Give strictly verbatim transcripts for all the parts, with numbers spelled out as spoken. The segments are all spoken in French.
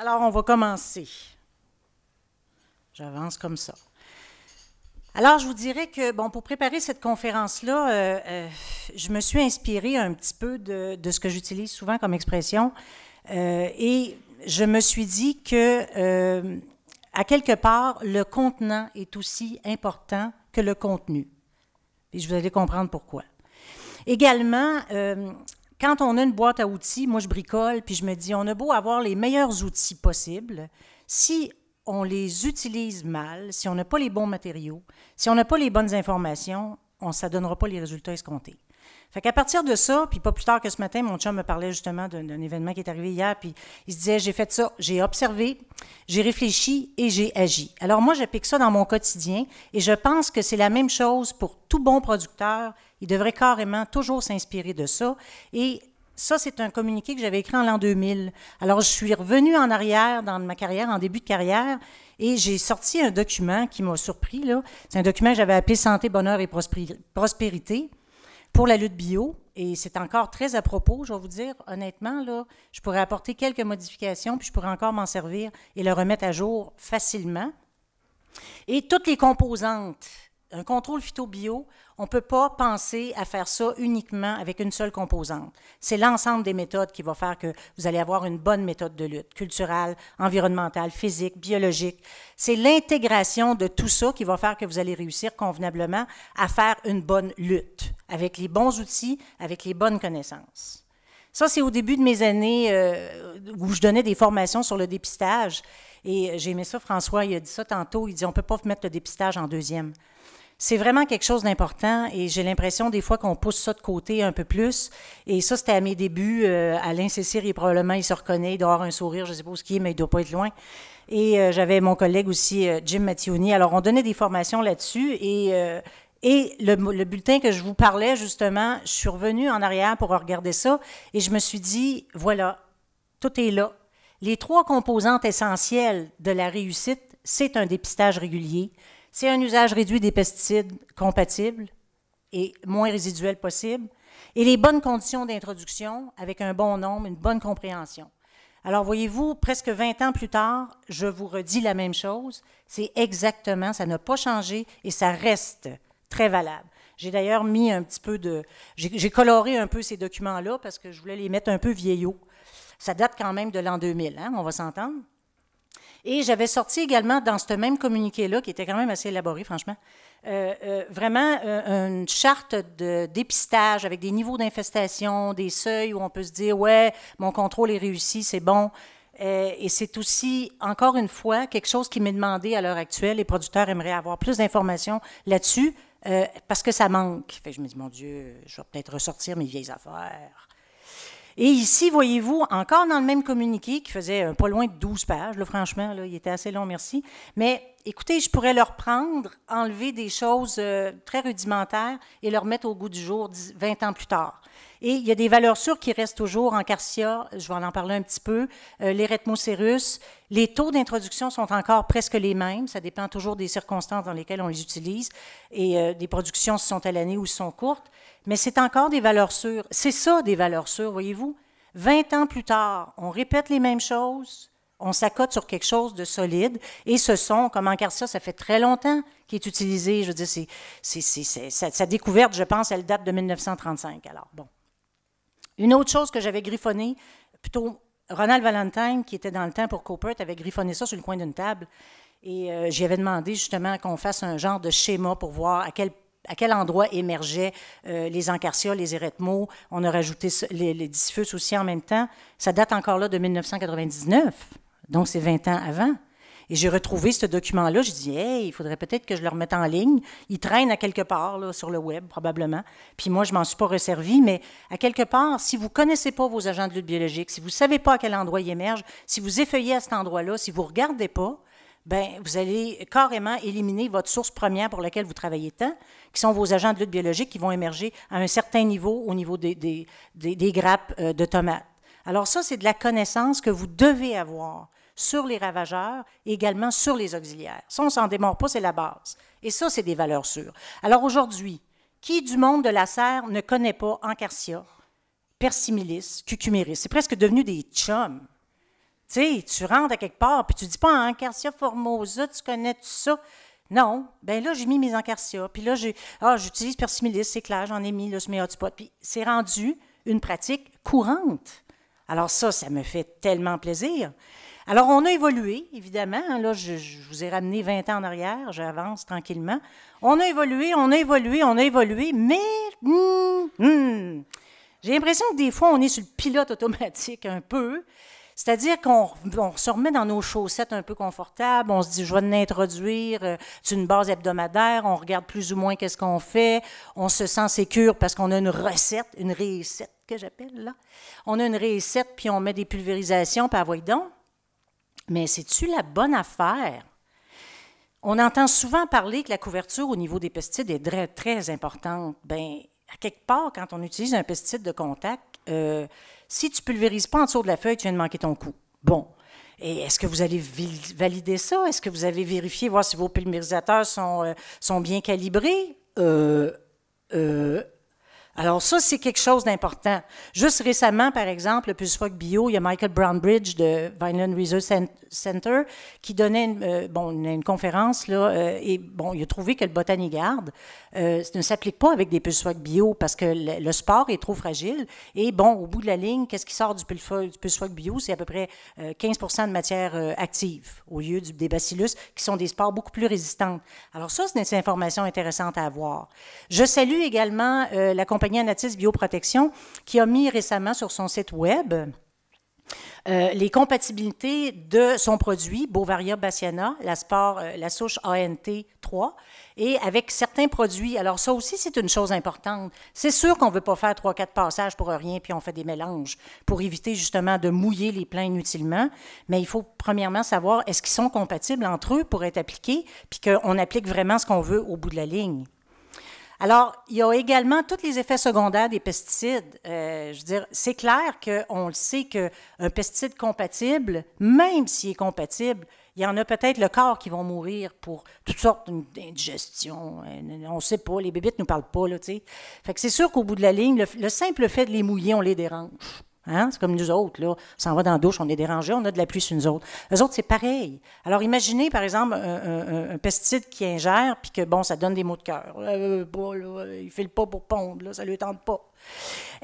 Alors, on va commencer. J'avance comme ça. Alors, je vous dirais que, bon, pour préparer cette conférence-là, euh, euh, je me suis inspirée un petit peu de, de ce que j'utilise souvent comme expression. Euh, et je me suis dit que, euh, à quelque part, le contenant est aussi important que le contenu. Et vous allez comprendre pourquoi. Également, euh, quand on a une boîte à outils, moi je bricole, puis je me dis, on a beau avoir les meilleurs outils possibles, si on les utilise mal, si on n'a pas les bons matériaux, si on n'a pas les bonnes informations, on, ça ne donnera pas les résultats escomptés. Fait qu'à partir de ça, puis pas plus tard que ce matin, mon chum me parlait justement d'un événement qui est arrivé hier, puis il se disait, j'ai fait ça, j'ai observé, j'ai réfléchi et j'ai agi. Alors moi, j'applique ça dans mon quotidien et je pense que c'est la même chose pour tout bon producteur. Il devrait carrément toujours s'inspirer de ça. Et ça, c'est un communiqué que j'avais écrit en l'an deux mille. Alors je suis revenue en arrière dans ma carrière, en début de carrière, et j'ai sorti un document qui m'a surpris, là. C'est un document que j'avais appelé « Santé, bonheur et prospérité ». Pour la lutte bio, et c'est encore très à propos, je vais vous dire, honnêtement, là, je pourrais apporter quelques modifications, puis je pourrais encore m'en servir et le remettre à jour facilement. Et toutes les composantes, un contrôle phyto-bio, on ne peut pas penser à faire ça uniquement avec une seule composante. C'est l'ensemble des méthodes qui va faire que vous allez avoir une bonne méthode de lutte, culturelle, environnementale, physique, biologique. C'est l'intégration de tout ça qui va faire que vous allez réussir convenablement à faire une bonne lutte, avec les bons outils, avec les bonnes connaissances. Ça, c'est au début de mes années euh, où je donnais des formations sur le dépistage. Et j'ai aimé ça, François, il a dit ça tantôt, il dit « on ne peut pas mettre le dépistage en deuxième ». C'est vraiment quelque chose d'important et j'ai l'impression des fois qu'on pousse ça de côté un peu plus. Et ça, c'était à mes débuts. Euh, Alain Cécile, il, probablement, il se reconnaît, il doit avoir un sourire, je ne sais pas où ce qu'il est, mais il ne doit pas être loin. Et euh, j'avais mon collègue aussi, euh, Jim Mattioni. Alors, on donnait des formations là-dessus et, euh, et le, le bulletin que je vous parlais, justement, je suis revenue en arrière pour regarder ça et je me suis dit, voilà, tout est là. Les trois composantes essentielles de la réussite, c'est un dépistage régulier. C'est un usage réduit des pesticides compatibles et moins résiduels possible, et les bonnes conditions d'introduction avec un bon nombre, une bonne compréhension. Alors, voyez-vous, presque vingt ans plus tard, je vous redis la même chose. C'est exactement, ça n'a pas changé et ça reste très valable. J'ai d'ailleurs mis un petit peu de... J'ai coloré un peu ces documents-là parce que je voulais les mettre un peu vieillots. Ça date quand même de l'an deux mille, hein, on va s'entendre. Et j'avais sorti également dans ce même communiqué-là, qui était quand même assez élaboré, franchement, euh, euh, vraiment euh, une charte de dépistage avec des niveaux d'infestation, des seuils où on peut se dire « ouais, mon contrôle est réussi, c'est bon ». Et c'est aussi, encore une fois, quelque chose qui m'est demandé à l'heure actuelle. Les producteurs aimeraient avoir plus d'informations là-dessus euh, parce que ça manque. Fait que je me dis « mon Dieu, je vais peut-être ressortir mes vieilles affaires ». Et ici, voyez-vous, encore dans le même communiqué, qui faisait pas loin de douze pages, là, franchement, là, il était assez long, merci. Mais écoutez, je pourrais leur prendre, enlever des choses euh, très rudimentaires et leur mettre au goût du jour vingt ans plus tard. Et il y a des valeurs sûres qui restent toujours, Encarsia, je vais en parler un petit peu, euh, l'Erétmocérus. Les taux d'introduction sont encore presque les mêmes, ça dépend toujours des circonstances dans lesquelles on les utilise, et euh, des productions se sont à l'année ou se sont courtes. Mais c'est encore des valeurs sûres. C'est ça, des valeurs sûres, voyez-vous. vingt ans plus tard, on répète les mêmes choses, on s'accote sur quelque chose de solide, et ce sont, comme Encarsia, ça fait très longtemps qu'il est utilisé. Je veux dire, c'est, c'est, c'est, c'est, sa, sa découverte, je pense, elle date de mille neuf cent trente-cinq. Alors, bon. Une autre chose que j'avais griffonnée, plutôt Ronald Valentine, qui était dans le temps pour Koppert, avait griffonné ça sur le coin d'une table, et euh, j'y avais demandé justement qu'on fasse un genre de schéma pour voir à quel point à quel endroit émergeaient euh, les Encarsia, les Erétmo. On a rajouté les, les Dicyphus aussi en même temps. Ça date encore là de mille neuf cent quatre-vingt-dix-neuf, donc c'est vingt ans avant. Et j'ai retrouvé ce document-là. Je dis, hey, il faudrait peut-être que je le remette en ligne. Il traîne à quelque part là, sur le web, probablement. Puis moi, je ne m'en suis pas resservie, mais à quelque part, si vous ne connaissez pas vos agents de lutte biologique, si vous ne savez pas à quel endroit ils émergent, si vous effeuillez à cet endroit-là, si vous ne regardez pas, bien, vous allez carrément éliminer votre source première pour laquelle vous travaillez tant, qui sont vos agents de lutte biologique qui vont émerger à un certain niveau au niveau des, des, des, des grappes de tomates. Alors ça, c'est de la connaissance que vous devez avoir sur les ravageurs et également sur les auxiliaires. Ça, on ne s'en démord pas, c'est la base. Et ça, c'est des valeurs sûres. Alors aujourd'hui, qui du monde de la serre ne connaît pas Encarsia, Persimilis, Cucuméris? C'est presque devenu des chums. Tu sais, tu rentres à quelque part, puis tu dis pas en Encarsia formosa, tu connais tout ça. Non, bien là, j'ai mis mes Encarsia, puis là, j'ai, ah, j'utilise Persimilis, c'est clair, j'en ai mis là, sur mes hotspots, puis c'est rendu une pratique courante. Alors ça, ça me fait tellement plaisir. Alors, on a évolué, évidemment. Là, je, je vous ai ramené vingt ans en arrière, j'avance tranquillement. On a évolué, on a évolué, on a évolué, mais hum, hum, j'ai l'impression que des fois, on est sur le pilote automatique un peu. C'est-à-dire qu'on on se remet dans nos chaussettes un peu confortables, on se dit, je vais l'introduire, euh, c'est une base hebdomadaire, on regarde plus ou moins qu'est-ce qu'on fait, on se sent sécure parce qu'on a une recette, une récette que j'appelle là. On a une récette, puis on met des pulvérisations, puis voyez donc. Mais c'est-tu la bonne affaire? On entend souvent parler que la couverture au niveau des pesticides est très, très importante. Bien, à quelque part, quand on utilise un pesticide de contact, euh, si tu ne pulvérises pas en dessous de la feuille, tu viens de manquer ton coup. Bon. Et est-ce que vous allez valider ça? Est-ce que vous avez vérifié, voir si vos pulvérisateurs sont, euh, sont bien calibrés? Euh, euh, alors ça, c'est quelque chose d'important. Juste récemment, par exemple, le Pulsefog bio, il y a Michael Brownbridge de Vineland Research Center qui donnait une, euh, bon, une, une conférence, là, euh, et bon, il a trouvé que le BotaniGard euh, ne s'applique pas avec des Pulsefog bio parce que le, le sport est trop fragile. Et bon, au bout de la ligne, qu'est-ce qui sort du Pulsefog bio? C'est à peu près euh, quinze pour cent de matière euh, active au lieu du, des bacillus, qui sont des spores beaucoup plus résistantes. Alors ça, c'est une information intéressante à avoir. Je salue également euh, la compagnie Anatis Bioprotection, qui a mis récemment sur son site web euh, les compatibilités de son produit, Beauveria bassiana, la, sport, euh, la souche A N T trois, et avec certains produits. Alors ça aussi, c'est une chose importante. C'est sûr qu'on ne veut pas faire trois, quatre passages pour rien, puis on fait des mélanges pour éviter justement de mouiller les plants inutilement. Mais il faut premièrement savoir, est-ce qu'ils sont compatibles entre eux pour être appliqués, puis qu'on applique vraiment ce qu'on veut au bout de la ligne. Alors, il y a également tous les effets secondaires des pesticides. Euh, je veux dire, c'est clair qu'on le sait qu'un pesticide compatible, même s'il est compatible, il y en a peut-être le corps qui vont mourir pour toutes sortes d'indigestions. On ne sait pas, les bébites ne nous parlent pas, là, tu sais. Fait que c'est sûr qu'au bout de la ligne, le, le simple fait de les mouiller, on les dérange. Hein? C'est comme nous autres, là. On s'en va dans la douche, on est dérangé, on a de la pluie sur nous autres. Eux autres, c'est pareil. Alors, imaginez, par exemple, un, un, un pesticide qui ingère, puis que, bon, ça donne des maux de cœur. Euh, bon, il ne file pas pour pondre, là, ça ne lui tente pas.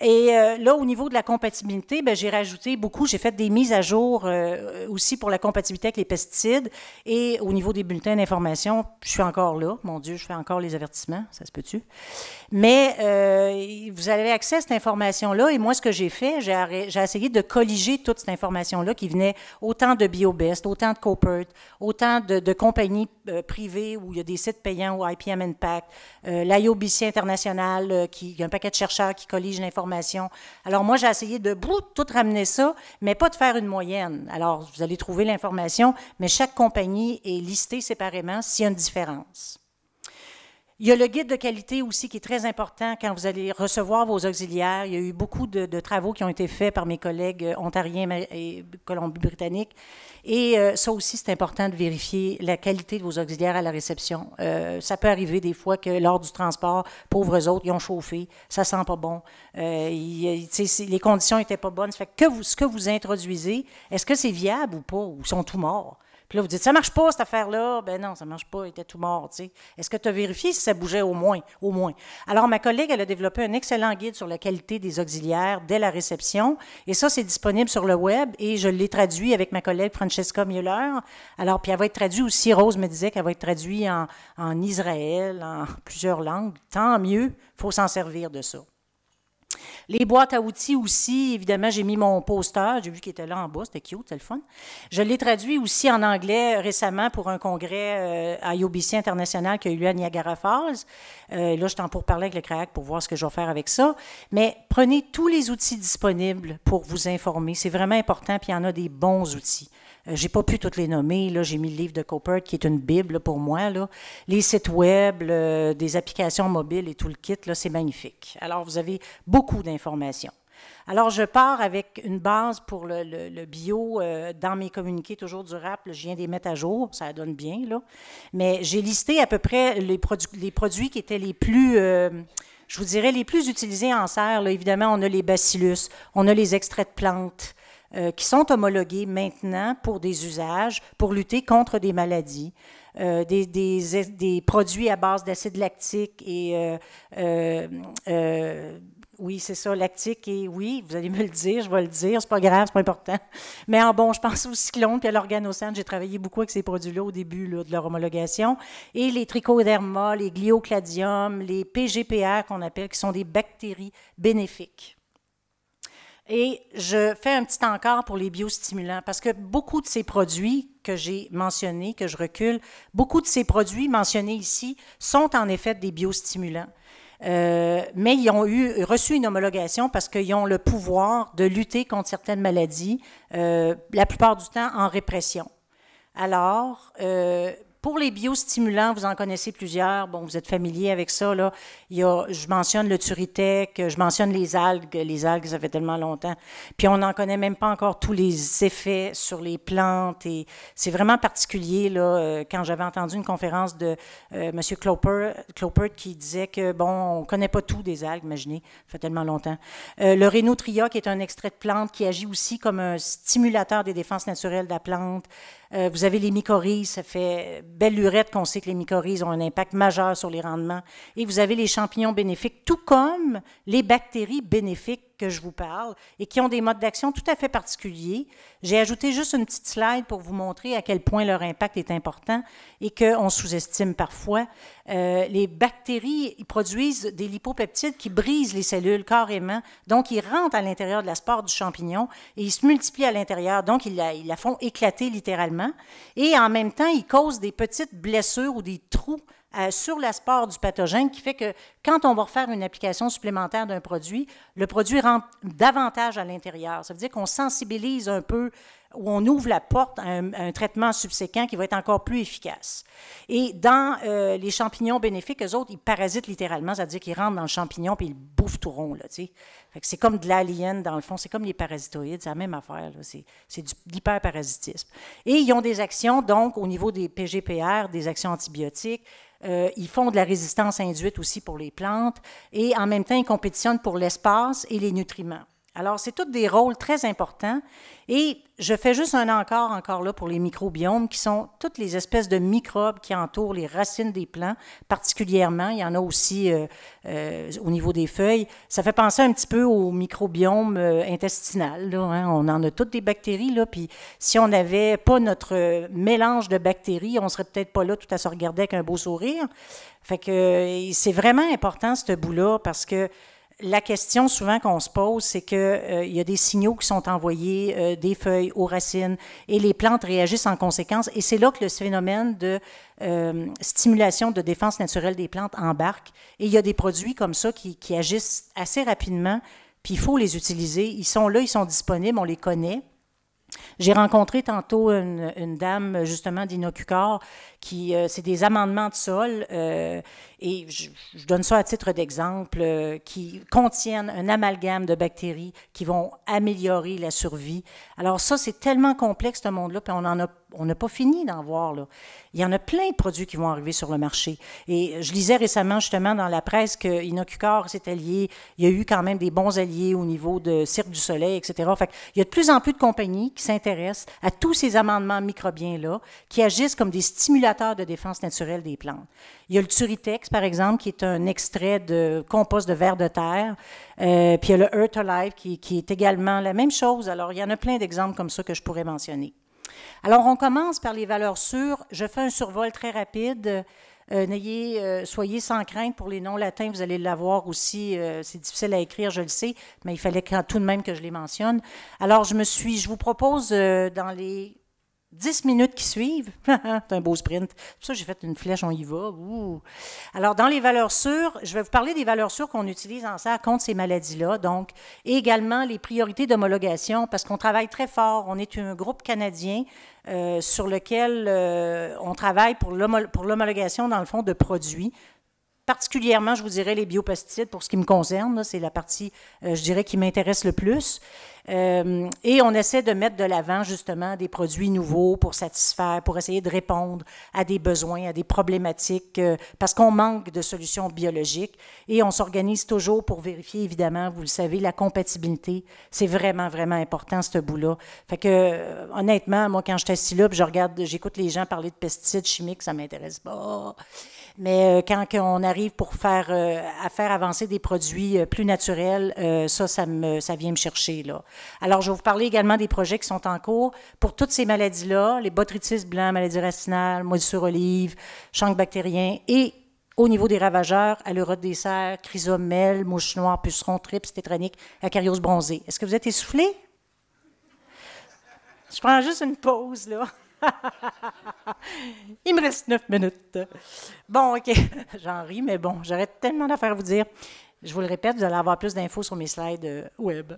Et euh, là, au niveau de la compatibilité, j'ai rajouté beaucoup, j'ai fait des mises à jour euh, aussi pour la compatibilité avec les pesticides. Et au niveau des bulletins d'information, je suis encore là. Mon Dieu, je fais encore les avertissements, ça se peut-tu? Mais euh, vous avez accès à cette information-là. Et moi, ce que j'ai fait, j'ai essayé de colliger toute cette information-là qui venait autant de BioBest, autant de Koppert, autant de, de compagnies euh, privées où il y a des sites payants, ou I P M Impact, euh, l'I O B C international, euh, qui il y a un paquet de chercheurs qui collige l'information. Alors, moi, j'ai essayé de bout, tout ramener ça, mais pas de faire une moyenne. Alors, vous allez trouver l'information, mais chaque compagnie est listée séparément s'il y a une différence. Il y a le guide de qualité aussi qui est très important quand vous allez recevoir vos auxiliaires. Il y a eu beaucoup de, de travaux qui ont été faits par mes collègues ontariens et Colombie-Britannique. Et euh, ça aussi, c'est important de vérifier la qualité de vos auxiliaires à la réception. Euh, ça peut arriver des fois que lors du transport, pauvres autres, ils ont chauffé, ça sent pas bon, euh, il, les conditions n'étaient pas bonnes. Ça fait que vous, ce que vous introduisez, est-ce que c'est viable ou pas, ou sont tous morts? Puis là, vous dites, ça ne marche pas, cette affaire-là. Ben non, ça ne marche pas, il était tout mort, tu sais. Est-ce que tu as vérifié si ça bougeait au moins, au moins? Alors, ma collègue, elle a développé un excellent guide sur la qualité des auxiliaires dès la réception. Et ça, c'est disponible sur le web. Et je l'ai traduit avec ma collègue Francesca Müller. Alors, puis elle va être traduite aussi. Rose me disait qu'elle va être traduite en, en Israël, en plusieurs langues. Tant mieux, il faut s'en servir de ça. Les boîtes à outils aussi, évidemment, j'ai mis mon poster, j'ai vu qu'il était là en bas, c'était cute, c'était le fun. Je l'ai traduit aussi en anglais récemment pour un congrès euh, I O B C international qui a eu lieu à Niagara Falls. Euh, là, je t'en pour parler avec le CRAAQ pour voir ce que je vais faire avec ça. Mais prenez tous les outils disponibles pour vous informer. C'est vraiment important, puis il y en a des bons outils. Euh, j'ai pas pu toutes les nommer. Là, j'ai mis le livre de Koppert, qui est une bible là, pour moi. Là. Les sites web, le, des applications mobiles et tout le kit, là, c'est magnifique. Alors, vous avez beaucoup d'informations. Alors, je pars avec une base pour le, le, le bio euh, dans mes communiqués toujours du rap. Là, je viens des mettre à jour, ça donne bien. Là. Mais j'ai listé à peu près les, produ les produits qui étaient les plus... Euh, je vous dirais les plus utilisés en serre. Là. Évidemment, on a les bacillus, on a les extraits de plantes, euh, qui sont homologués maintenant pour des usages, pour lutter contre des maladies, euh, des, des, des produits à base d'acide lactique et... Euh, euh, euh, Oui, c'est ça, lactique, et oui, vous allez me le dire, je vais le dire, c'est pas grave, c'est pas important. Mais en bon, je pense au cyclone puis à l'organosan, j'ai travaillé beaucoup avec ces produits-là au début là, de leur homologation. Et les trichodermas, les gliocladiums, les P G P R qu'on appelle, qui sont des bactéries bénéfiques. Et je fais un petit encart pour les biostimulants, parce que beaucoup de ces produits que j'ai mentionnés, que je recule, beaucoup de ces produits mentionnés ici sont en effet des biostimulants. Euh, mais ils ont eu, reçu une homologation parce qu'ils ont le pouvoir de lutter contre certaines maladies, euh, la plupart du temps en répression. Alors, euh, pour les biostimulants, vous en connaissez plusieurs, bon, vous êtes familier avec ça, là. Il y a, je mentionne le Turitech, je mentionne les algues, les algues, ça fait tellement longtemps, puis on n'en connaît même pas encore tous les effets sur les plantes, et c'est vraiment particulier, là, quand j'avais entendu une conférence de euh, M. Koppert, Koppert qui disait que, bon, on ne connaît pas tout des algues, imaginez, ça fait tellement longtemps. Euh, le Reynoutria, qui est un extrait de plante qui agit aussi comme un stimulateur des défenses naturelles de la plante. Euh, vous avez les mycorhizes, ça fait belle lurette qu'on sait que les mycorhizes ont un impact majeur sur les rendements. Et vous avez les champignons bénéfiques, tout comme les bactéries bénéfiques que je vous parle et qui ont des modes d'action tout à fait particuliers. J'ai ajouté juste une petite slide pour vous montrer à quel point leur impact est important et qu'on sous-estime parfois. Euh, les bactéries, ils produisent des lipopeptides qui brisent les cellules carrément, donc ils rentrent à l'intérieur de la spore du champignon et ils se multiplient à l'intérieur, donc ils la, ils la font éclater littéralement. Et en même temps, ils causent des petites blessures ou des trous sur la spore du pathogène, qui fait que quand on va refaire une application supplémentaire d'un produit, le produit rentre davantage à l'intérieur. Ça veut dire qu'on sensibilise un peu ou on ouvre la porte à un, à un traitement subséquent qui va être encore plus efficace. Et dans euh, les champignons bénéfiques, eux autres, ils parasitent littéralement, c'est-à-dire qu'ils rentrent dans le champignon et ils bouffent tout rond, là, tu sais. C'est comme de l'alien, dans le fond, c'est comme les parasitoïdes, c'est la même affaire, c'est de l'hyperparasitisme. Et ils ont des actions, donc, au niveau des P G P R, des actions antibiotiques. Euh, ils font de la résistance induite aussi pour les plantes et en même temps, ils compétitionnent pour l'espace et les nutriments. Alors, c'est tous des rôles très importants et je fais juste un encart encore là pour les microbiomes qui sont toutes les espèces de microbes qui entourent les racines des plants particulièrement. Il y en a aussi euh, euh, au niveau des feuilles. Ça fait penser un petit peu au microbiome euh, intestinal. Là, hein? On en a toutes des bactéries. Là, puis si on n'avait pas notre mélange de bactéries, on ne serait peut-être pas là tout à se regarder avec un beau sourire. Fait que c'est vraiment important ce bout-là parce que la question souvent qu'on se pose, c'est qu'il euh, y a des signaux qui sont envoyés euh, des feuilles aux racines et les plantes réagissent en conséquence. Et c'est là que le phénomène de euh, stimulation de défense naturelle des plantes embarque. Et il y a des produits comme ça qui, qui agissent assez rapidement, puis il faut les utiliser. Ils sont là, ils sont disponibles, on les connaît. J'ai rencontré tantôt une, une dame, justement, d'Inocucor, qui, euh, c'est des amendements de sol, euh, et je, je donne ça à titre d'exemple, euh, qui contiennent un amalgame de bactéries qui vont améliorer la survie. Alors ça, c'est tellement complexe, ce monde-là, puis on en a On n'a pas fini d'en voir, là. Il y en a plein de produits qui vont arriver sur le marché. Et je lisais récemment, justement, dans la presse que Inocucor s'est allié. Il y a eu quand même des bons alliés au niveau de Cirque du Soleil, et cetera. Fait qu'il y a de plus en plus de compagnies qui s'intéressent à tous ces amendements microbiens-là qui agissent comme des stimulateurs de défense naturelle des plantes. Il y a le Turitech, par exemple, qui est un extrait de compost de vers de terre. Euh, puis il y a le Earth Alive qui, qui est également la même chose. Alors, il y en a plein d'exemples comme ça que je pourrais mentionner. Alors, on commence par les valeurs sûres. Je fais un survol très rapide. Euh, n'ayez, euh, soyez sans crainte pour les noms latins, vous allez l'avoir aussi. Euh, c'est difficile à écrire, je le sais, mais il fallait tout de même que je les mentionne. Alors, je me suis, je vous propose euh, dans les dix minutes qui suivent, c'est un beau sprint, pour ça j'ai fait une flèche, on y va. Ouh. Alors, dans les valeurs sûres, je vais vous parler des valeurs sûres qu'on utilise en serre contre ces maladies-là, donc, et également les priorités d'homologation, parce qu'on travaille très fort, on est un groupe canadien euh, sur lequel euh, on travaille pour l'homologation, dans le fond, de produits. Particulièrement, je vous dirais, les biopesticides, pour ce qui me concerne, c'est la partie, euh, je dirais, qui m'intéresse le plus. Euh, et on essaie de mettre de l'avant justement des produits nouveaux pour satisfaire, pour essayer de répondre à des besoins, à des problématiques, euh, parce qu'on manque de solutions biologiques. Et on s'organise toujours pour vérifier, évidemment, vous le savez, la compatibilité. C'est vraiment, vraiment important, ce bout-là. Fait que, honnêtement, moi, quand je suis assis là, puis je regarde, j'écoute les gens parler de pesticides chimiques, ça ne m'intéresse pas. Mais euh, quand on arrive pour faire, euh, à faire avancer des produits euh, plus naturels, euh, ça, ça, me, ça vient me chercher, là. Alors, je vais vous parler également des projets qui sont en cours pour toutes ces maladies-là, les botrytis blancs, maladies racinales, moisissures sur olive, chancre bactérien et au niveau des ravageurs, aleurotes des serres, chrysomèles, mouches noires, pucerons, trips, tétraniques, acariose bronzée. Est-ce que vous êtes essoufflés? Je prends juste une pause, là. Il me reste neuf minutes. Bon, OK, j'en ris, mais bon, j'aurais tellement d'affaires à vous dire. Je vous le répète, vous allez avoir plus d'infos sur mes slides web.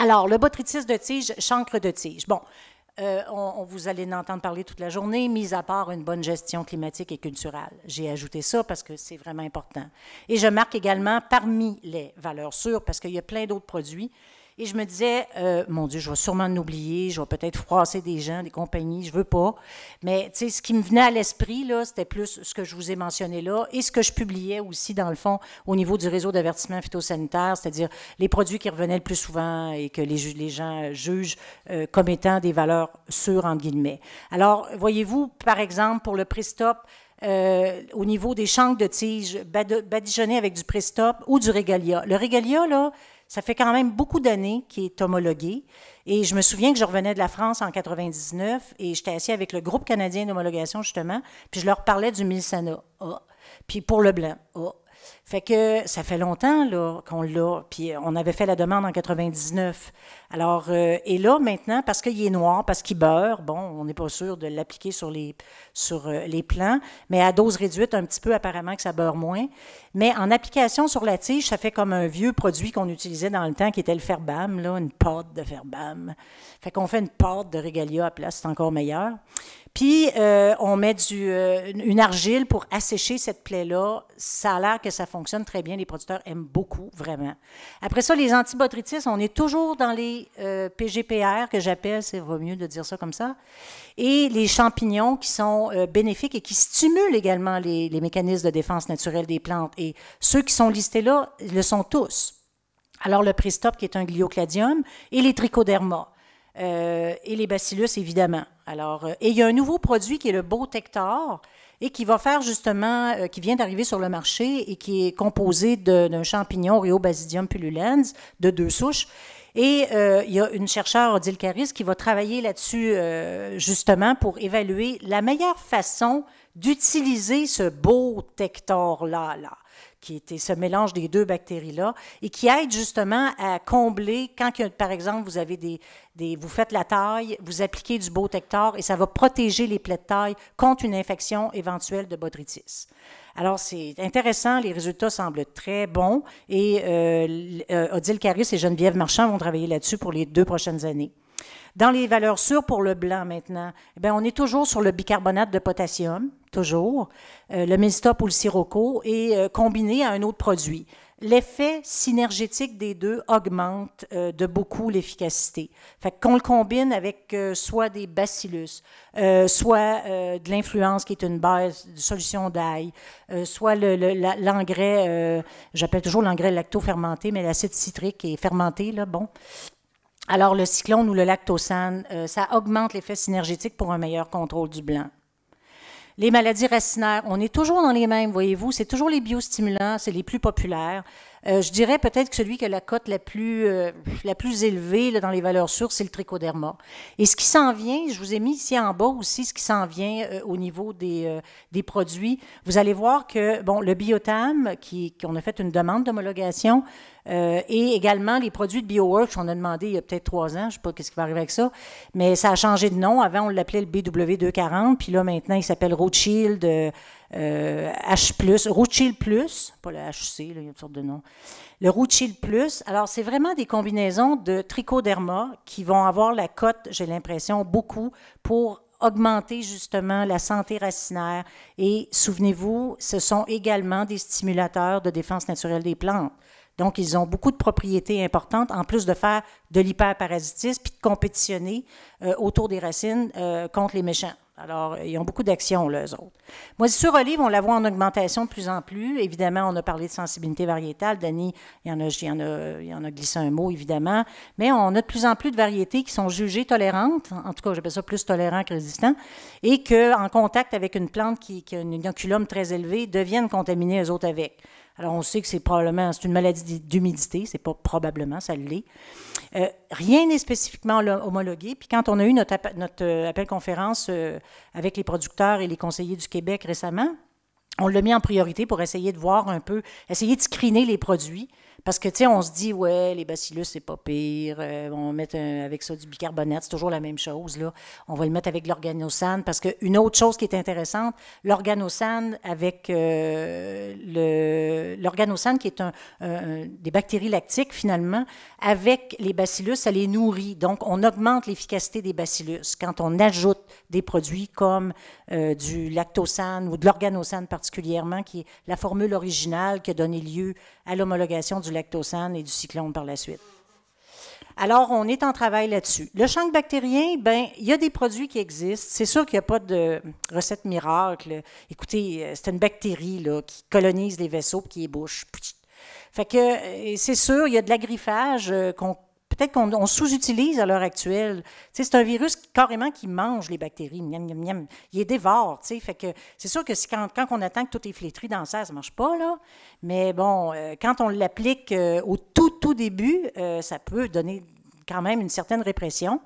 Alors, le botrytis de tige, chancre de tige. Bon, euh, on, on vous allez en entendre parler toute la journée, mis à part une bonne gestion climatique et culturelle. J'ai ajouté ça parce que c'est vraiment important. Et je marque également parmi les valeurs sûres, parce qu'il y a plein d'autres produits. Et je me disais, euh, mon Dieu, je vais sûrement en oublier, je vais peut-être froisser des gens, des compagnies, je ne veux pas. Mais tu sais, ce qui me venait à l'esprit, là, c'était plus ce que je vous ai mentionné là et ce que je publiais aussi, dans le fond, au niveau du réseau d'avertissement phytosanitaire, c'est-à-dire les produits qui revenaient le plus souvent et que les, ju les gens jugent euh, comme étant des valeurs sûres, entre guillemets. Alors, voyez-vous, par exemple, pour le Prestop, Euh, au niveau des chancres de tiges, badigeonnées avec du Prestop ou du Régalia. Le Régalia, là, ça fait quand même beaucoup d'années qu'il est homologué. Et je me souviens que je revenais de la France en mille neuf cent quatre-vingt-dix-neuf et j'étais assis avec le groupe canadien d'homologation, justement, puis je leur parlais du Milsana. Oh. Puis pour le blanc. Oh. Fait que ça fait longtemps là qu'on l'a, puis on avait fait la demande en quatre-vingt-dix-neuf. Alors, euh, et là, maintenant, parce qu'il est noir, parce qu'il beurre, bon, on n'est pas sûr de l'appliquer sur les, sur euh, les plants, mais à dose réduite, un petit peu, apparemment que ça beurre moins. Mais en application sur la tige, ça fait comme un vieux produit qu'on utilisait dans le temps, qui était le Ferbam, là, une pâte de Ferbam. Fait qu'on fait une pâte de Régalia à place, c'est encore meilleur. Puis, euh, on met du, euh, une argile pour assécher cette plaie-là. Ça a l'air que ça fonctionne très bien. Les producteurs aiment beaucoup, vraiment. Après ça, les antibotrytis, on est toujours dans les euh, P G P R, que j'appelle, c'est mieux de dire ça comme ça, et les champignons qui sont euh, bénéfiques et qui stimulent également les, les mécanismes de défense naturelle des plantes. Et ceux qui sont listés là, ils le sont tous. Alors, le Prestop, qui est un gliocladium, et les trichodermas. Euh, et les bacillus, évidemment. Alors, euh, et il y a un nouveau produit qui est le Botector et qui va faire justement, euh, qui vient d'arriver sur le marché et qui est composé d'un champignon, Rhizobasidium pululans, de deux souches. Et euh, il y a une chercheure, Odile Caris, qui va travailler là-dessus euh, justement pour évaluer la meilleure façon d'utiliser ce Botector-là, là, qui était ce mélange des deux bactéries-là, et qui aide justement à combler, quand, par exemple, vous avez des, des, vous faites la taille, vous appliquez du Botector, et ça va protéger les plaies de taille contre une infection éventuelle de botrytis. Alors, c'est intéressant, les résultats semblent très bons, et euh, Odile Caris et Geneviève Marchand vont travailler là-dessus pour les deux prochaines années. Dans les valeurs sûres pour le blanc maintenant, eh bien, on est toujours sur le bicarbonate de potassium, toujours, euh, le Milstop ou le Sirocco, et euh, combiné à un autre produit. L'effet synergétique des deux augmente euh, de beaucoup l'efficacité. Fait qu'on le combine avec euh, soit des bacillus, euh, soit euh, de l'influence qui est une base de solution d'ail, euh, soit le, le, l'engrais, euh, j'appelle toujours l'engrais lacto-fermenté, mais l'acide citrique est fermenté, là, bon. Alors, le cyclone ou le lactosan, euh, ça augmente l'effet synergétique pour un meilleur contrôle du blanc. Les maladies racinaires, on est toujours dans les mêmes, voyez-vous. C'est toujours les biostimulants, c'est les plus populaires. Euh, je dirais peut-être que celui qui a la cote la plus, euh, la plus élevée là, dans les valeurs sûres, c'est le trichoderma. Et ce qui s'en vient, je vous ai mis ici en bas aussi ce qui s'en vient euh, au niveau des, euh, des produits. Vous allez voir que bon, le Biotam, qui, qu'on a fait une demande d'homologation, euh, et également les produits de BioWorks, on a demandé il y a peut-être trois ans, je ne sais pas qu'est-ce qui va arriver avec ça, mais ça a changé de nom. Avant, on l'appelait le B W deux cent quarante, puis là, maintenant, il s'appelle Rootshield, euh, Euh, H plus, Rootshield plus, pas le H C, là, il y a une sorte de nom, le Rootshield plus. Alors, c'est vraiment des combinaisons de trichoderma qui vont avoir la cote, j'ai l'impression, beaucoup pour augmenter justement la santé racinaire. Et souvenez-vous, ce sont également des stimulateurs de défense naturelle des plantes. Donc, ils ont beaucoup de propriétés importantes, en plus de faire de l'hyperparasitisme puis de compétitionner euh, autour des racines euh, contre les méchants. Alors, ils ont beaucoup d'actions, là, eux autres. Moisissure olive, on la voit en augmentation de plus en plus. Évidemment, on a parlé de sensibilité variétale. Dany, il y en a, il y en a, il y en a glissé un mot, évidemment. Mais on a de plus en plus de variétés qui sont jugées tolérantes. En tout cas, j'appelle ça plus tolérant que résistant. Et qu'en contact avec une plante qui, qui a un inoculum très élevé, deviennent contaminées, eux autres, avec. Alors, on sait que c'est probablement, c'est une maladie d'humidité, c'est pas probablement, ça l'est. Euh, rien n'est spécifiquement homologué. Puis quand on a eu notre, app, notre appel-conférence euh, avec les producteurs et les conseillers du Québec récemment, on l'a mis en priorité pour essayer de voir un peu, essayer de screener les produits. Parce que, tu sais, on se dit, ouais, les bacillus, c'est pas pire. Euh, on va mettre un, avec ça du bicarbonate, c'est toujours la même chose, là. On va le mettre avec l'organosan. Parce qu'une autre chose qui est intéressante, l'organosan avec euh, le. L'organosan, qui est un, un, des bactéries lactiques, finalement, avec les bacillus, ça les nourrit. Donc, on augmente l'efficacité des bacillus quand on ajoute des produits comme euh, du lactosan ou de l'organosan particulièrement, qui est la formule originale qui a donné lieu à l'homologation du. Du lactosane et du cyclone par la suite. Alors, on est en travail là-dessus. Le chancre bactérien, bien, il y a des produits qui existent. C'est sûr qu'il n'y a pas de recette miracle. Écoutez, c'est une bactérie là, qui colonise les vaisseaux et qui ébouche. Fait que, c'est sûr, il y a de l'agriffage qu'on peut-être qu'on sous-utilise à l'heure actuelle. Tu sais, c'est un virus carrément qui mange les bactéries. Miam, miam, miam. Il les dévore. Tu sais, fait que c'est sûr que si, quand, quand on attend que tout est flétri dans ça, ça ne marche pas, là. Mais bon, euh, quand on l'applique euh, au tout, tout début, euh, ça peut donner quand même une certaine répression.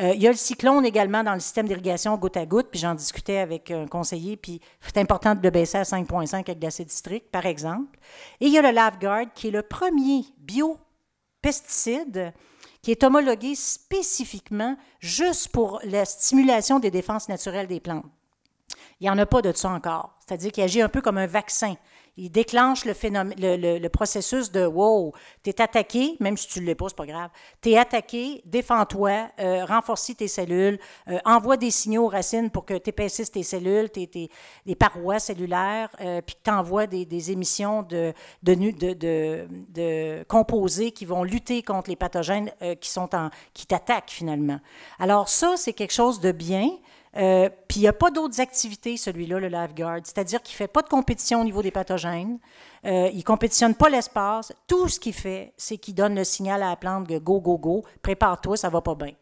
Euh, il y a le cyclone également dans le système d'irrigation goutte à goutte, puis j'en discutais avec un conseiller, puis c'est important de le baisser à cinq virgule cinq avec l'acide district, par exemple. Et il y a le LaveGuard, qui est le premier bio pesticide qui est homologué spécifiquement juste pour la stimulation des défenses naturelles des plantes. Il n'y en a pas de ça encore, c'est-à-dire qu'il agit un peu comme un vaccin. Il déclenche le, phénomène, le, le, le processus de « wow, tu es attaqué, même si tu ne l'es pas, ce n'est pas grave, tu es attaqué, défends-toi, euh, renforce tes cellules, euh, envoie des signaux aux racines pour que tu épaississes tes cellules, tes, tes, les parois cellulaires, euh, puis que tu envoies des, des émissions de, de, de, de, de composés qui vont lutter contre les pathogènes euh, qui sont en, qui t'attaquent finalement. » Alors ça, c'est quelque chose de bien. Euh, puis il n'y a pas d'autres activités, celui-là, le LaveGuard, c'est-à-dire qu'il ne fait pas de compétition au niveau des pathogènes, euh, il ne compétitionne pas l'espace, tout ce qu'il fait, c'est qu'il donne le signal à la plante que go, go, go, prépare-toi, ça ne va pas bien.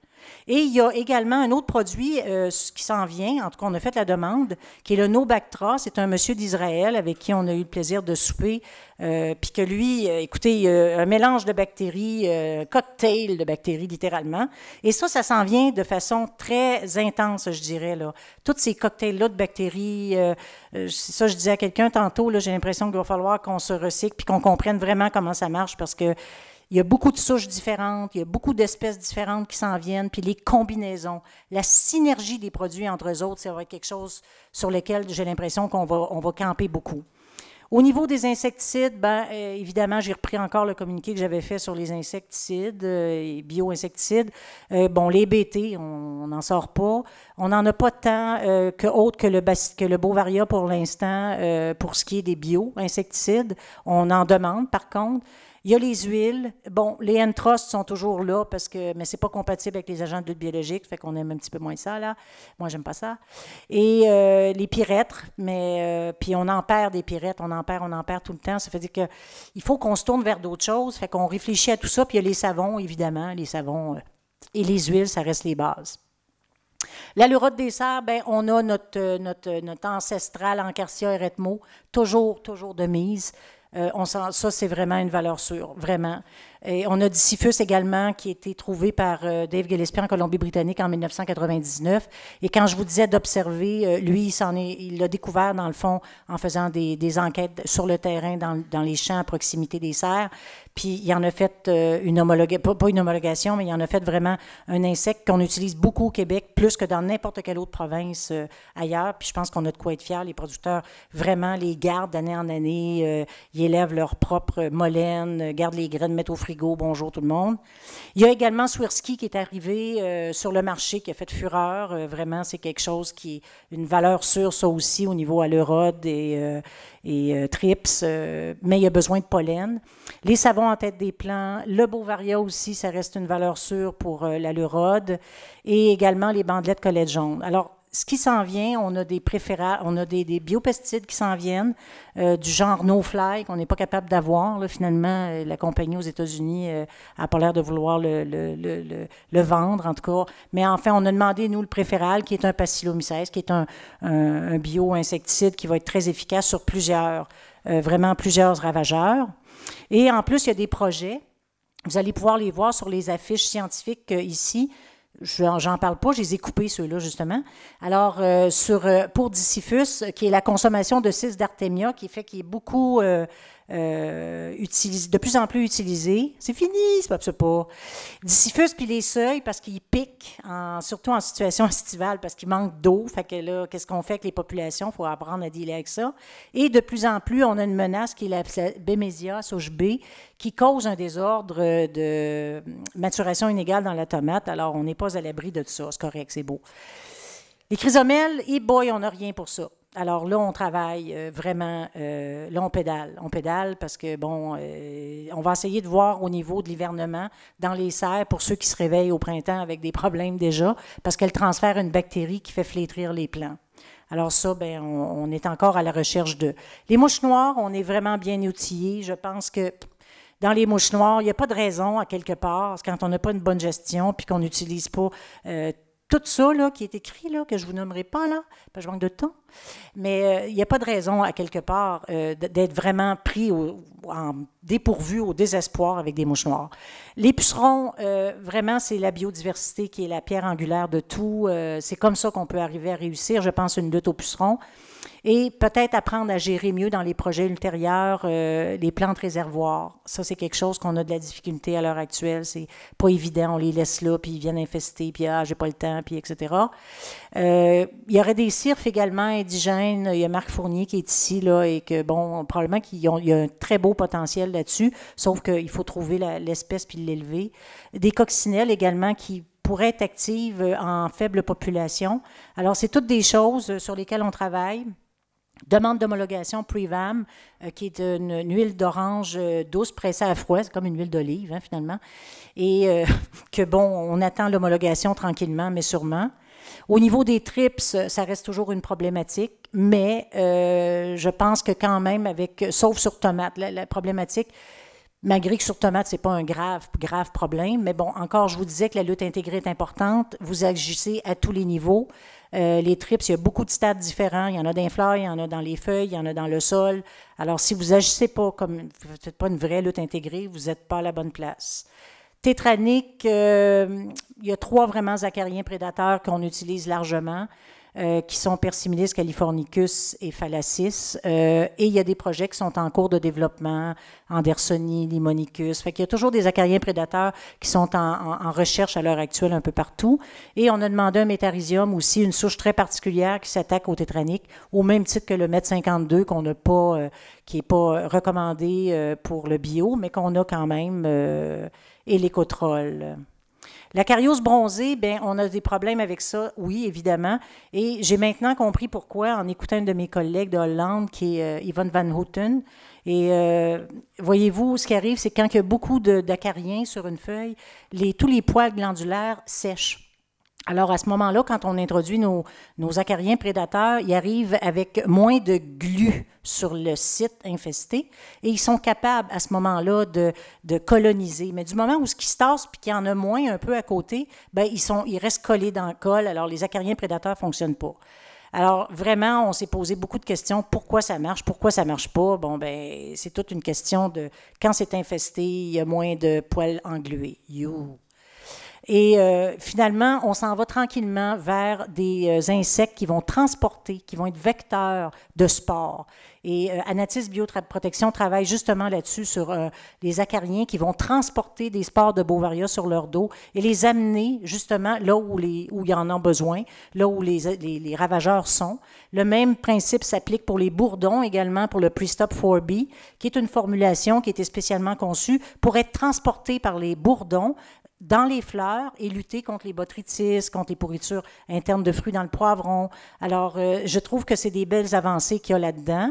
Et il y a également un autre produit euh, qui s'en vient, en tout cas on a fait la demande, qui est le Nobactra. C'est un monsieur d'Israël avec qui on a eu le plaisir de souper, euh, puis que lui, euh, écoutez, euh, un mélange de bactéries, euh, un cocktail de bactéries littéralement, et ça, ça s'en vient de façon très intense, je dirais, là. Tous ces cocktails-là de bactéries, euh, euh, ça je disais à quelqu'un tantôt, là, j'ai l'impression qu'il va falloir qu'on se recycle puis qu'on comprenne vraiment comment ça marche, parce que il y a beaucoup de souches différentes, il y a beaucoup d'espèces différentes qui s'en viennent, puis les combinaisons, la synergie des produits entre eux autres, ça va être quelque chose sur lequel j'ai l'impression qu'on va, on va camper beaucoup. Au niveau des insecticides, bien, évidemment, j'ai repris encore le communiqué que j'avais fait sur les insecticides, euh, et bio-insecticides. Euh, bon, les B T, on n'en sort pas. On n'en a pas tant euh, que autre que le, que le Beauvaria pour l'instant, euh, pour ce qui est des bio-insecticides. On en demande, par contre. Il y a les huiles. Bon, les N-Trusts sont toujours là, parce que, mais ce n'est pas compatible avec les agents de lutte biologique, fait qu'on aime un petit peu moins ça, là. Moi, j'aime pas ça. Et euh, les pyrètres, mais euh, puis on en perd des pyrètres, on en perd, on en perd tout le temps. Ça veut dire qu'il faut qu'on se tourne vers d'autres choses, fait qu'on réfléchit à tout ça. Puis il y a les savons, évidemment, les savons euh, et les huiles, ça reste les bases. L'alurate des serres, ben, on a notre, notre, notre ancestral Encarsia Erétmo, toujours, toujours de mise. Euh, on sent, ça, c'est vraiment une valeur sûre, vraiment. Et on a Dicyphus également, qui a été trouvé par euh, Dave Gillespie en Colombie-Britannique en mille neuf cent quatre-vingt-dix-neuf. Et quand je vous disais d'observer, euh, lui, il l'a découvert, dans le fond, en faisant des, des enquêtes sur le terrain, dans, dans les champs à proximité des serres. Puis, il en a fait euh, une homologation, pas, pas une homologation, mais il en a fait vraiment un insecte qu'on utilise beaucoup au Québec, plus que dans n'importe quelle autre province euh, ailleurs. Puis, je pense qu'on a de quoi être fiers. Les producteurs, vraiment, les gardent d'année en année. Euh, ils élèvent leurs propres mollènes, gardent les graines, mettent au frigo. frigo. Bonjour tout le monde. Il y a également Swirsky qui est arrivé euh, sur le marché, qui a fait fureur. Euh, vraiment, c'est quelque chose qui est une valeur sûre, ça aussi, au niveau Allerode et, euh, et euh, Trips. Euh, mais il y a besoin de pollen. Les savons en tête des plants. Le Beauvaria aussi, ça reste une valeur sûre pour euh, l'Allerode. Et également les bandelettes collettes jaunes. Alors, ce qui s'en vient, on a des préféra on a des, des biopesticides qui s'en viennent, euh, du genre no-fly qu'on n'est pas capable d'avoir. Finalement, la compagnie aux États-Unis n'a euh, pas l'air de vouloir le, le, le, le, le vendre, en tout cas. Mais enfin, on a demandé, nous, le préféral, qui est un Pacillomyces, qui est un, un, un bio-insecticide qui va être très efficace sur plusieurs, euh, vraiment plusieurs ravageurs. Et en plus, il y a des projets. Vous allez pouvoir les voir sur les affiches scientifiques euh, ici. J'en parle pas, je les ai coupés, ceux-là, justement. Alors, euh, sur, euh, pour Dicyphus, qui est la consommation de cystes d'artémia, qui fait qu'il est beaucoup, euh, euh, utilisé, de plus en plus utilisé. C'est fini, c'est pas, c'est pas. Dicyphus, puis les seuils, parce qu'ils piquent, en, surtout en situation estivale, parce qu'il manque d'eau. Fait que là, qu'est-ce qu'on fait avec les populations? Il faut apprendre à dealer avec ça. Et de plus en plus, on a une menace qui est la Bémésia, souche B, qui cause un désordre de maturation inégale dans la tomate. Alors, on n'est pas à l'abri de tout ça. C'est correct, c'est beau. Les chrysomèles, et boy, on n'a rien pour ça. Alors là, on travaille euh, vraiment, euh, là, on pédale. On pédale parce que, bon, euh, on va essayer de voir au niveau de l'hivernement dans les serres pour ceux qui se réveillent au printemps avec des problèmes déjà, parce qu'elle transfère une bactérie qui fait flétrir les plants. Alors ça, bien, on, on est encore à la recherche de. Les mouches noires, on est vraiment bien outillés. Je pense que dans les mouches noires, il n'y a pas de raison, à quelque part, quand on n'a pas une bonne gestion puis qu'on n'utilise pas euh, tout ça là, qui est écrit, là, que je ne vous nommerai pas, là, parce que je manque de temps. Mais il euh, n'y a pas de raison, à quelque part, euh, d'être vraiment pris au, en dépourvu, au désespoir avec des mouches noires. Les pucerons, euh, vraiment, c'est la biodiversité qui est la pierre angulaire de tout. Euh, c'est comme ça qu'on peut arriver à réussir, je pense, une lutte aux pucerons. Et peut-être apprendre à gérer mieux dans les projets ultérieurs euh, les plantes réservoirs. Ça, c'est quelque chose qu'on a de la difficulté à l'heure actuelle. C'est pas évident, on les laisse là, puis ils viennent infester, puis « ah, j'ai pas le temps », puis et cetera. Euh, il y aurait des cirfes également indigènes. Il y a Marc Fournier qui est ici, là, et que, bon, probablement qu'il y a un très beau potentiel là-dessus, sauf qu'il faut trouver l'espèce puis l'élever. Des coccinelles également qui pourraient être actives en faible population. Alors, c'est toutes des choses sur lesquelles on travaille. Demande d'homologation Prevam, euh, qui est une, une huile d'orange douce pressée à froid, c'est comme une huile d'olive, hein, finalement, et euh, que, bon, on attend l'homologation tranquillement, mais sûrement. Au niveau des trips, ça reste toujours une problématique, mais euh, je pense que quand même, avec, sauf sur tomate, la, la problématique, malgré que sur tomate, ce n'est pas un grave, grave problème, mais bon, encore, je vous disais que la lutte intégrée est importante, vous agissez à tous les niveaux. Euh, les trips, il y a beaucoup de stades différents. Il y en a dans les fleurs, il y en a dans les feuilles, il y en a dans le sol. Alors, si vous n'agissez pas comme, vous ne faites pas une vraie lutte intégrée, vous n'êtes pas à la bonne place. Tétranique, euh, il y a trois vraiment acariens prédateurs qu'on utilise largement, euh, qui sont Persimilis, Californicus et Phallacis. Euh, et il y a des projets qui sont en cours de développement, Andersoni, Limonicus. Fait qu'il y a toujours des acariens prédateurs qui sont en, en, en recherche à l'heure actuelle un peu partout. Et on a demandé un métarhizium aussi, une souche très particulière qui s'attaque aux tétraniques, au même titre que le Met cinquante-deux qu'on n'a pas, euh, qui n'est pas recommandé euh, pour le bio, mais qu'on a quand même. Euh, et l'écotrol. La cariose bronzée, bien, on a des problèmes avec ça, oui, évidemment. Et j'ai maintenant compris pourquoi, en écoutant une de mes collègues de Hollande, qui est euh, Yvonne Van Houten. Et euh, voyez-vous, ce qui arrive, c'est quand il y a beaucoup d'acariens sur une feuille, les, tous les poils glandulaires sèchent. Alors, à ce moment-là, quand on introduit nos, nos acariens prédateurs, ils arrivent avec moins de glu sur le site infesté et ils sont capables, à ce moment-là, de, de coloniser. Mais du moment où ce qui se tasse et qu'il y en a moins un peu à côté, bien, ils, sont, ils restent collés dans le col. Alors, les acariens prédateurs ne fonctionnent pas. Alors, vraiment, on s'est posé beaucoup de questions. Pourquoi ça marche? Pourquoi ça ne marche pas? Bon, bien, c'est toute une question de quand c'est infesté, il y a moins de poils englués. You. Et euh, finalement, on s'en va tranquillement vers des euh, insectes qui vont transporter, qui vont être vecteurs de spores. Et euh, Anatis Bioprotection travaille justement là-dessus, sur euh, les acariens qui vont transporter des spores de Beauveria sur leur dos et les amener justement là où, les, où ils en ont besoin, là où les, les, les ravageurs sont. Le même principe s'applique pour les bourdons également, pour le Prestop quatre B, qui est une formulation qui était spécialement conçue pour être transportée par les bourdons dans les fleurs et lutter contre les botrytis, contre les pourritures internes de fruits dans le poivron. Alors, euh, je trouve que c'est des belles avancées qu'il y a là-dedans.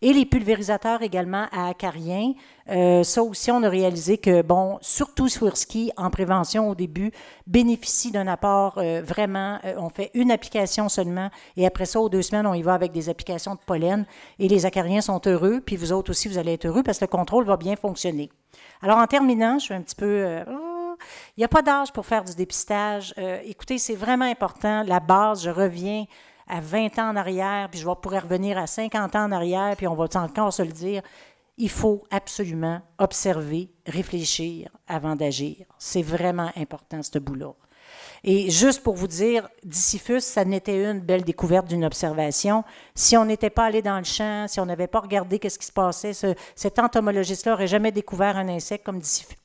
Et les pulvérisateurs également à acariens. Euh, ça aussi, on a réalisé que, bon, surtout Swirsky, en prévention au début, bénéficie d'un apport euh, vraiment. Euh, on fait une application seulement et après ça, aux deux semaines, on y va avec des applications de pollen et les acariens sont heureux. Puis vous autres aussi, vous allez être heureux parce que le contrôle va bien fonctionner. Alors, en terminant, je suis un petit peu... Euh, il n'y a pas d'âge pour faire du dépistage. Euh, écoutez, c'est vraiment important. La base, je reviens à vingt ans en arrière, puis je vais pouvoir revenir à cinquante ans en arrière, puis on va encore se le dire. Il faut absolument observer, réfléchir avant d'agir. C'est vraiment important, ce bout-là. Et juste pour vous dire, Dicyphus, ça n'était une belle découverte d'une observation. Si on n'était pas allé dans le champ, si on n'avait pas regardé qu'est-ce qui se passait, ce, cet entomologiste-là n'aurait jamais découvert un insecte comme Dicyphus.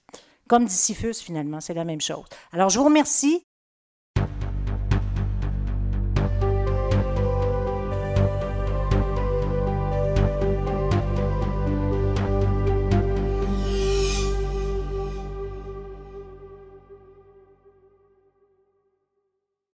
Comme Dicyphus, finalement, c'est la même chose. Alors, je vous remercie.